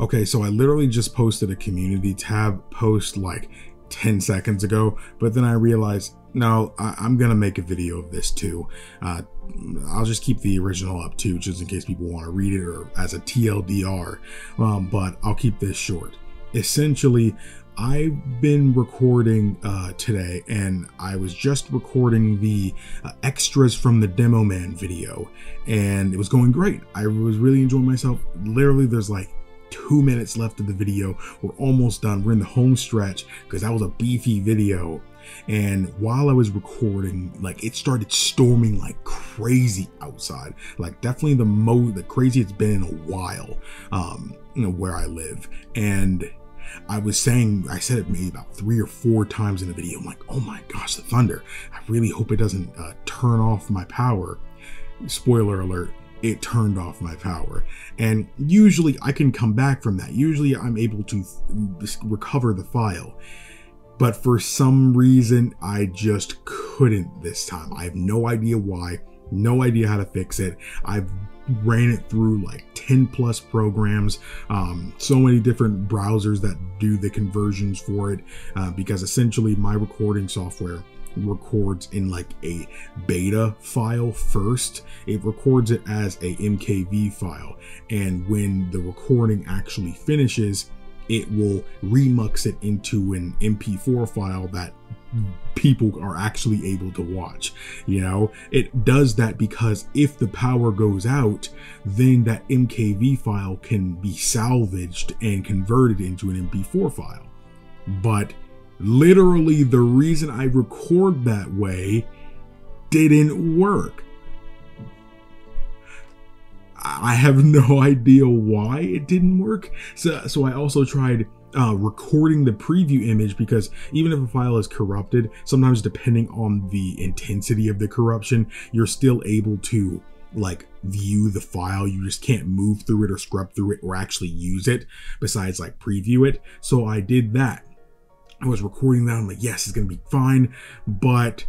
Okay, so I literally just posted a community tab post like 10 seconds ago, but then I realized, no, I'm gonna make a video of this too. I'll just keep the original up too, just in case people want to read it or as a TLDR, but I'll keep this short. Essentially, I've been recording today, and I was just recording the extras from the Demoman video, and it was going great. I was really enjoying myself. Literally, there's like 2 minutes left of the video. We're almost done. We're in the home stretch because that was a beefy video. And while I was recording, like, it started storming like crazy outside, like definitely the crazy it's been in a while, you know, where I live. And I said it maybe about 3 or 4 times in the video. I'm like, oh my gosh, the thunder. I really hope it doesn't turn off my power. Spoiler alert. It turned off my power, and usually I can come back from that. Usually I'm able to recover the file, but for some reason I just couldn't this time. I have no idea why, no idea how to fix it. I've ran it through like 10+ programs, so many different browsers that do the conversions for it, because essentially my recording software records in like a beta file first. It records it as a MKV file, and when the recording actually finishes, it will remix it into an MP4 file that people are actually able to watch. You know, it does that because if the power goes out, then that MKV file can be salvaged and converted into an MP4 file. But literally, the reason I record that way didn't work. I have no idea why it didn't work. So I also tried recording the preview image, because even if a file is corrupted, sometimes depending on the intensity of the corruption, you're still able to like view the file. You just can't move through it or scrub through it or actually use it besides like preview it. So I did that. I was recording that. I'm like, yes, it's going to be fine. But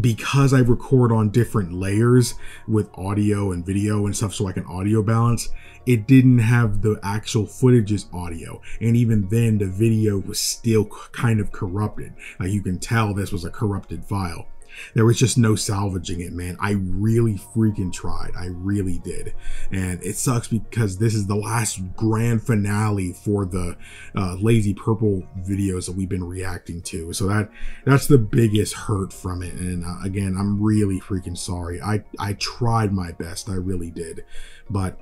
because I record on different layers with audio and video and stuff, so I can audio balance, it didn't have the actual footage's audio. And even then, the video was still kind of corrupted. Like, you can tell this was a corrupted file. There was just no salvaging it, man. I really freaking tried. I really did. And it sucks because this is the last grand finale for the Lazy Purple videos that we've been reacting to. So that's the biggest hurt from it. And again, I'm really freaking sorry. I tried my best. I really did. But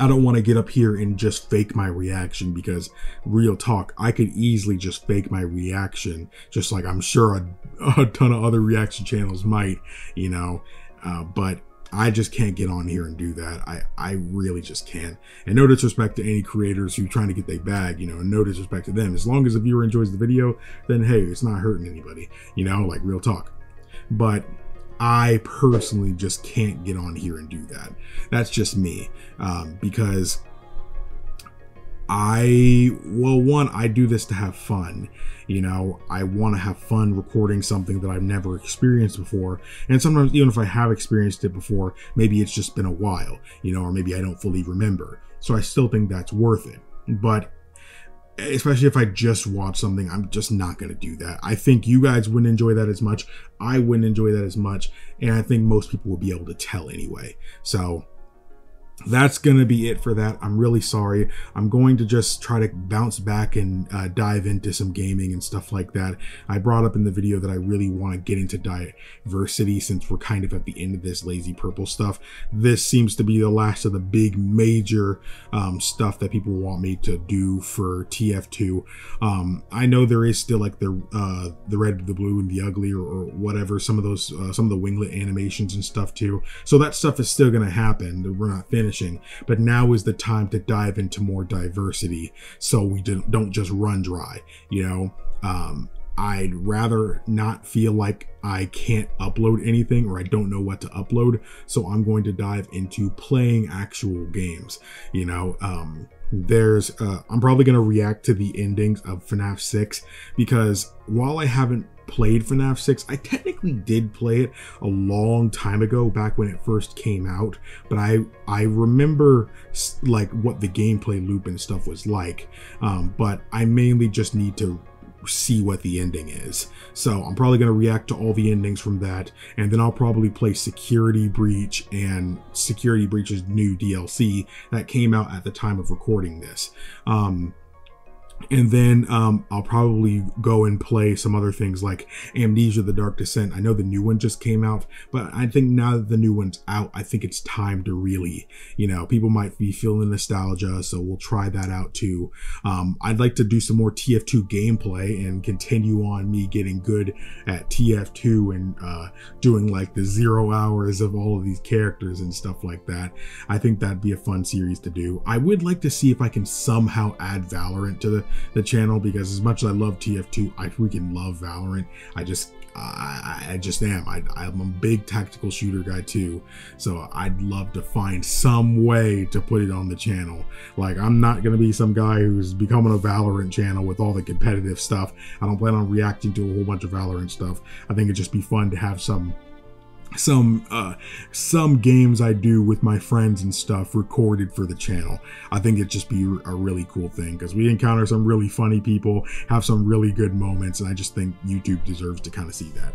I don't want to get up here and just fake my reaction, because real talk, I could easily just fake my reaction, just like I'm sure a ton of other reaction channels might, you know, but I just can't get on here and do that. I really just can't. And no disrespect to any creators who are trying to get their bag, you know, no disrespect to them. As long as the viewer enjoys the video, then hey, it's not hurting anybody, you know, like real talk. But I personally just can't get on here and do that. That's just me, because I do this to have fun. You know, I want to have fun recording something that I've never experienced before. And sometimes even if I have experienced it before, maybe it's just been a while, you know, or maybe I don't fully remember. So I still think that's worth it. But especially if I just watch something, I'm just not going to do that. I think you guys wouldn't enjoy that as much. I wouldn't enjoy that as much. And I think most people will be able to tell anyway. So that's going to be it for that. I'm really sorry. I'm going to just try to bounce back and dive into some gaming and stuff like that. I brought up in the video that I really want to get into diversity, since we're kind of at the end of this Lazy Purple stuff. This seems to be the last of the big major stuff that people want me to do for TF2. I know there is still like the red, the blue, and the ugly, or whatever, some of those, some of the winglet animations and stuff too. So that stuff is still going to happen. We're not finished. But now is the time to dive into more diversity, so we don't just run dry, you know. I'd rather not feel like I can't upload anything, or I don't know what to upload, so I'm going to dive into playing actual games, you know. I'm probably going to react to the endings of FNAF 6, because while I haven't played FNAF 6. I technically did play it a long time ago, back when it first came out, but I remember like what the gameplay loop and stuff was like, but I mainly just need to see what the ending is. So I'm probably going to react to all the endings from that, and then I'll probably play Security Breach and Security Breach's new DLC that came out at the time of recording this. And then I'll probably go and play some other things like Amnesia, The Dark Descent. I know the new one just came out, but I think now that the new one's out, I think it's time to really, you know, people might be feeling nostalgia, so we'll try that out too. I'd like to do some more TF2 gameplay and continue on me getting good at TF2 and doing like the 0 hours of all of these characters and stuff like that. I think that'd be a fun series to do. I would like to see if I can somehow add Valorant to the channel, because as much as I love TF2, I freaking love Valorant. I just am. I'm a big tactical shooter guy too, so I'd love to find some way to put it on the channel. Like, I'm not gonna be some guy who's becoming a Valorant channel with all the competitive stuff. I don't plan on reacting to a whole bunch of Valorant stuff. I think it'd just be fun to have some games I do with my friends and stuff recorded for the channel. I think it'd just be a really cool thing, because we encounter some really funny people, have some really good moments, and I just think YouTube deserves to kind of see that.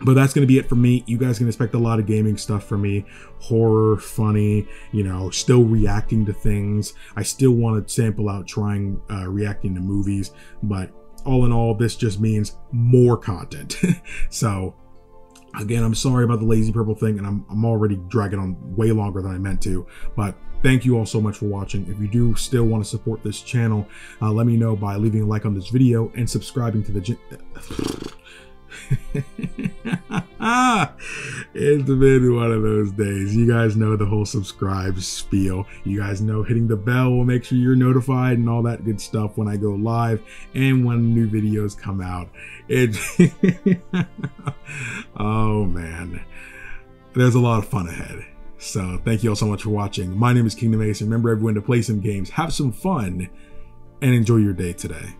But that's going to be it for me. You guys can expect a lot of gaming stuff from me. Horror, funny, you know, still reacting to things. I still want to sample out trying reacting to movies, but all in all, this just means more content. So again, I'm sorry about the Lazy Purple thing, and I'm already dragging on way longer than I meant to, but thank you all so much for watching. If you do still want to support this channel, let me know by leaving a like on this video and subscribing to the It's been one of those days. You guys know the whole subscribe spiel. You guys know hitting the bell will make sure you're notified and all that good stuff when I go live and when new videos come out. Oh man, there's a lot of fun ahead. So thank you all so much for watching. My name is Kingdom Ace. Remember everyone to play some games, have some fun, and enjoy your day today.